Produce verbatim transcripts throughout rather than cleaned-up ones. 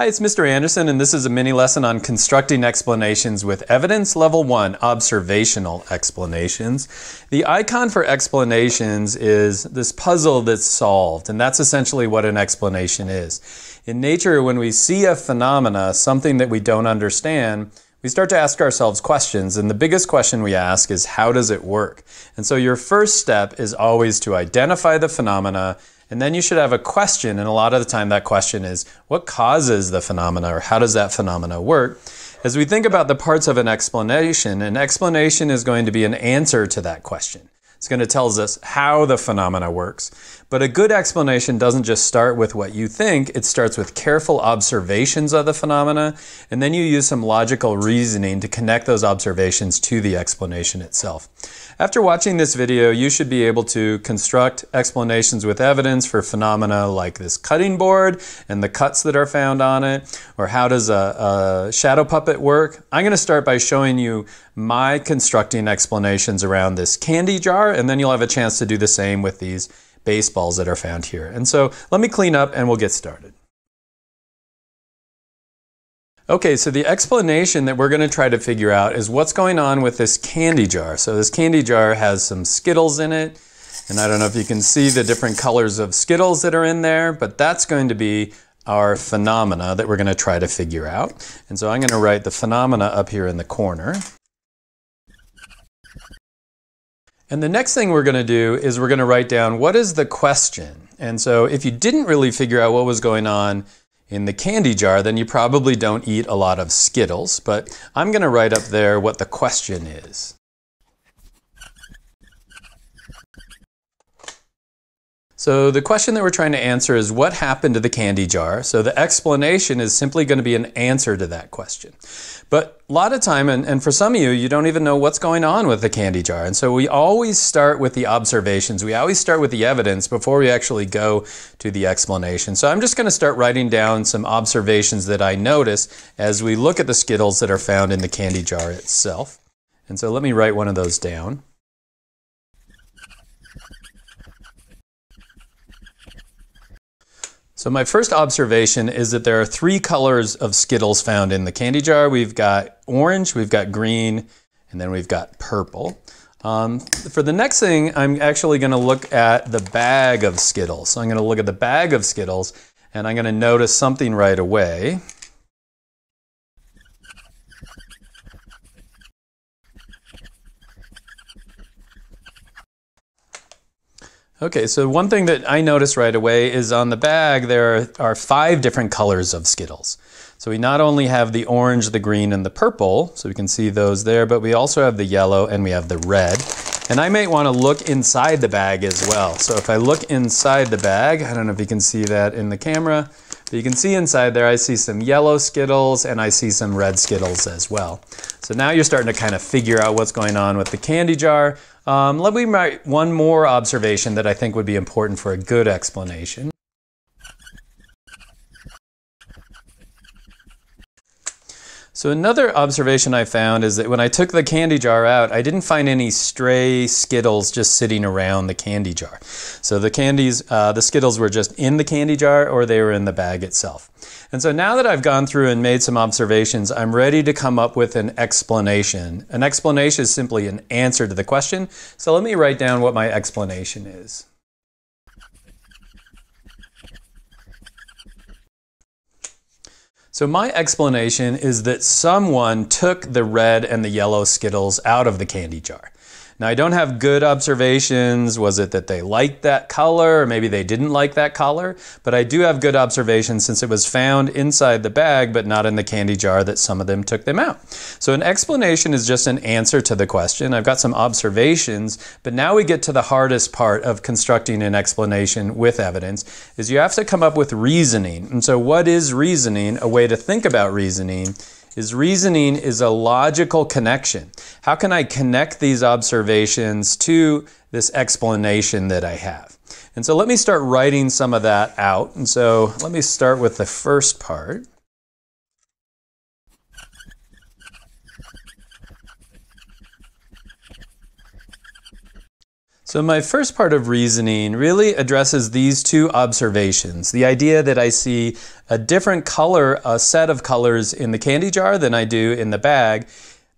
Hi, it's Mister Andersen, and this is a mini lesson on constructing explanations with evidence. Level one, observational explanations. The icon for explanations is this puzzle that's solved, and that's essentially what an explanation is. In nature, when we see a phenomena, something that we don't understand, we start to ask ourselves questions, and the biggest question we ask is, how does it work? And so your first step is always to identify the phenomena, and then you should have a question, and a lot of the time that question is, what causes the phenomena, or how does that phenomena work? As we think about the parts of an explanation, an explanation is going to be an answer to that question. It's going to tell us how the phenomena works. But a good explanation doesn't just start with what you think, it starts with careful observations of the phenomena, and then you use some logical reasoning to connect those observations to the explanation itself. After watching this video, you should be able to construct explanations with evidence for phenomena like this cutting board and the cuts that are found on it, or how does a, a shadow puppet work. I'm going to start by showing you my constructing explanations around this candy jar, and then you'll have a chance to do the same with these baseballs that are found here. And so let me clean up and we'll get started. Okay, so the explanation that we're going to try to figure out is what's going on with this candy jar. So this candy jar has some Skittles in it, and I don't know if you can see the different colors of Skittles that are in there, but that's going to be our phenomena that we're going to try to figure out. And so I'm going to write the phenomena up here in the corner. And the next thing we're going to do is we're going to write down what is the question. And so if you didn't really figure out what was going on in the candy jar, then you probably don't eat a lot of Skittles. But I'm going to write up there what the question is. So the question that we're trying to answer is what happened to the candy jar? So the explanation is simply going to be an answer to that question. But a lot of time, and, and for some of you, you don't even know what's going on with the candy jar. And so we always start with the observations. We always start with the evidence before we actually go to the explanation. So I'm just going to start writing down some observations that I notice as we look at the Skittles that are found in the candy jar itself. And so let me write one of those down. So my first observation is that there are three colors of Skittles found in the candy jar. We've got orange, we've got green, and then we've got purple. Um, for the next thing, I'm actually going to look at the bag of Skittles. So I'm going to look at the bag of Skittles, and I'm going to notice something right away. Okay, so one thing that I noticed right away is on the bag there are five different colors of Skittles. So we not only have the orange, the green, and the purple, so we can see those there, but we also have the yellow and we have the red. And I might want to look inside the bag as well. So if I look inside the bag, I don't know if you can see that in the camera, but you can see inside there I see some yellow Skittles and I see some red Skittles as well. So now you're starting to kind of figure out what's going on with the candy jar. Um, let me write one more observation that I think would be important for a good explanation. So another observation I found is that when I took the candy jar out, I didn't find any stray Skittles just sitting around the candy jar. So the candies, uh, the Skittles were just in the candy jar or they were in the bag itself. And so now that I've gone through and made some observations, I'm ready to come up with an explanation. An explanation is simply an answer to the question. So let me write down what my explanation is. So my explanation is that someone took the red and the yellow Skittles out of the candy jar. Now I don't have good observations. Was it that they liked that color, or maybe they didn't like that color? But I do have good observations since it was found inside the bag but not in the candy jar that some of them took them out. So an explanation is just an answer to the question. I've got some observations, but now we get to the hardest part of constructing an explanation with evidence, is you have to come up with reasoning. And so what is reasoning? A way to think about reasoning is reasoning is a logical connection. How can I connect these observations to this explanation that I have? And so let me start writing some of that out. And so let me start with the first part. So my first part of reasoning really addresses these two observations. The idea that I see a different color, a set of colors in the candy jar than I do in the bag.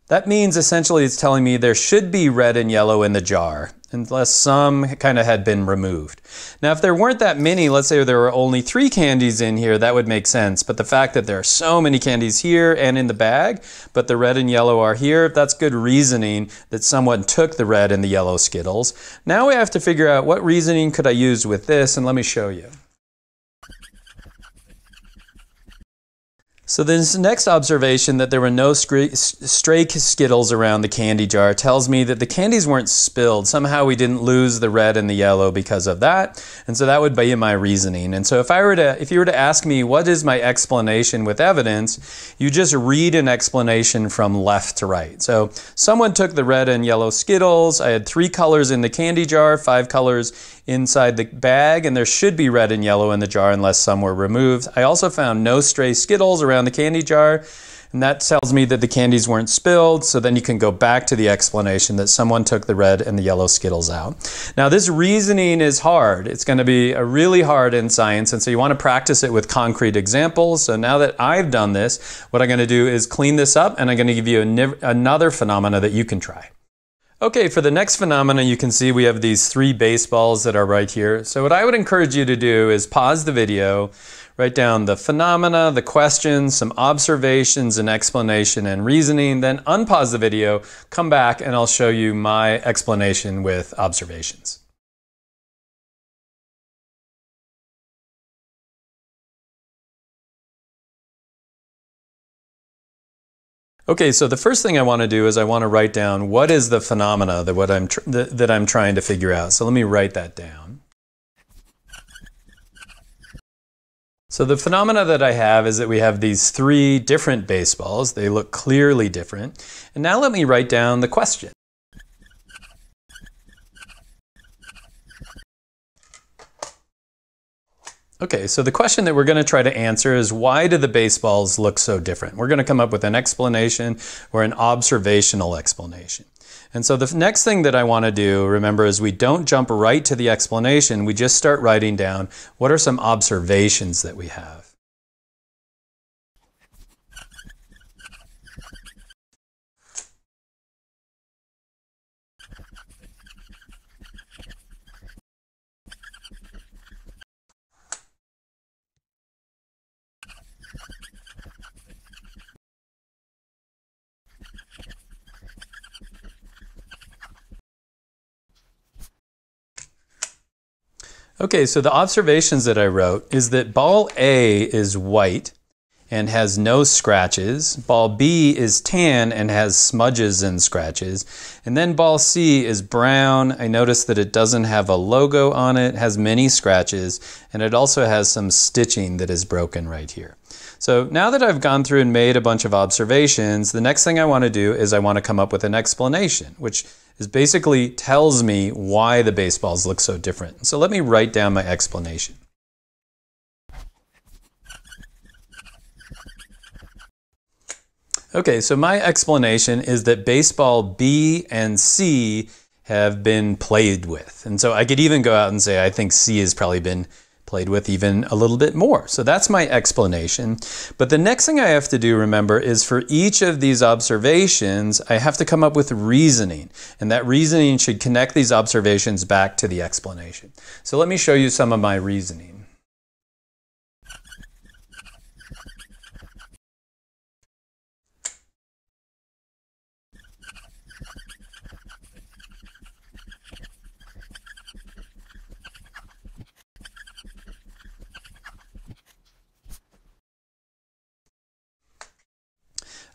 That means essentially it's telling me there should be red and yellow in the jar, unless some kind of had been removed. Now, if there weren't that many, let's say there were only three candies in here, that would make sense. But the fact that there are so many candies here and in the bag, but the red and yellow are here, that's good reasoning that someone took the red and the yellow Skittles. Now we have to figure out what reasoning could I use with this, and let me show you. So this next observation, that there were no stray Skittles around the candy jar, tells me that the candies weren't spilled. Somehow we didn't lose the red and the yellow because of that. And so that would be my reasoning. And so if I were to, if you were to ask me, what is my explanation with evidence, you just read an explanation from left to right. So someone took the red and yellow Skittles. I had three colors in the candy jar, five colors inside the bag, and there should be red and yellow in the jar unless some were removed. I also found no stray Skittles around the candy jar, and that tells me that the candies weren't spilled. So then you can go back to the explanation that someone took the red and the yellow Skittles out. Now, this reasoning is hard. It's going to be really hard in science, and so you want to practice it with concrete examples. So now that I've done this, what I'm going to do is clean this up, and I'm going to give you another phenomena that you can try. Okay, for the next phenomena, you can see we have these three baseballs that are right here. So what I would encourage you to do is pause the video, write down the phenomena, the questions, some observations and explanation and reasoning, then unpause the video, come back, and I'll show you my explanation with observations. Okay, so the first thing I want to do is I want to write down what is the phenomena that what I'm tr that, that I'm trying to figure out. So let me write that down. So the phenomena that I have is that we have these three different baseballs. They look clearly different. And now let me write down the question. Okay, so the question that we're going to try to answer is, why do the baseballs look so different? We're going to come up with an explanation or an observational explanation. And so the next thing that I want to do, remember, is we don't jump right to the explanation. We just start writing down what are some observations that we have. Okay, so the observations that I wrote is that ball A is white and has no scratches. Ball B is tan and has smudges and scratches. And then ball C is brown. I noticed that it doesn't have a logo on it, has many scratches, and it also has some stitching that is broken right here. So now that I've gone through and made a bunch of observations, the next thing I want to do is I want to come up with an explanation, which is basically tells me why the baseballs look so different. So let me write down my explanation. Okay, so my explanation is that baseball B and C have been played with. And so I could even go out and say I think C has probably been played with even a little bit more. So that's my explanation. But the next thing I have to do, remember, is for each of these observations, I have to come up with reasoning. And that reasoning should connect these observations back to the explanation. So let me show you some of my reasoning.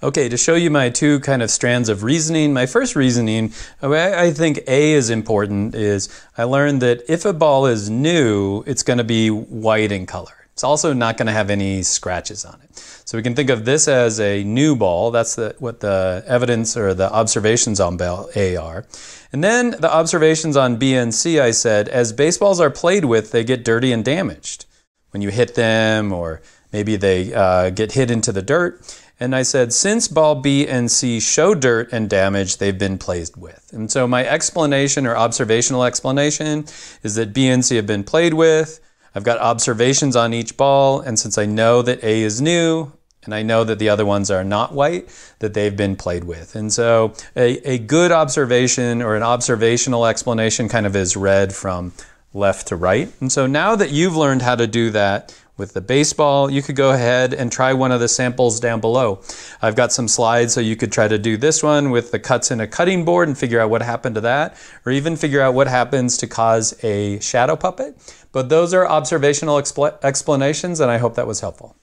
Okay, to show you my two kind of strands of reasoning, my first reasoning, I think A is important, is I learned that if a ball is new, it's going to be white in color. It's also not going to have any scratches on it. So we can think of this as a new ball. That's the, what the evidence or the observations on ball A are. And then the observations on B and C, I said, as baseballs are played with, they get dirty and damaged. When you hit them or Maybe they uh, get hit into the dirt. And I said, since ball B and C show dirt and damage, they've been played with. And so my explanation or observational explanation is that B and C have been played with. I've got observations on each ball. And since I know that A is new, and I know that the other ones are not white, that they've been played with. And so a, a good observation or an observational explanation kind of is read from left to right. And so now that you've learned how to do that with the baseball, you could go ahead and try one of the samples down below. I've got some slides, so you could try to do this one with the cuts in a cutting board and figure out what happened to that, or even figure out what happens to cause a shadow puppet. But those are observational explanations, and I hope that was helpful.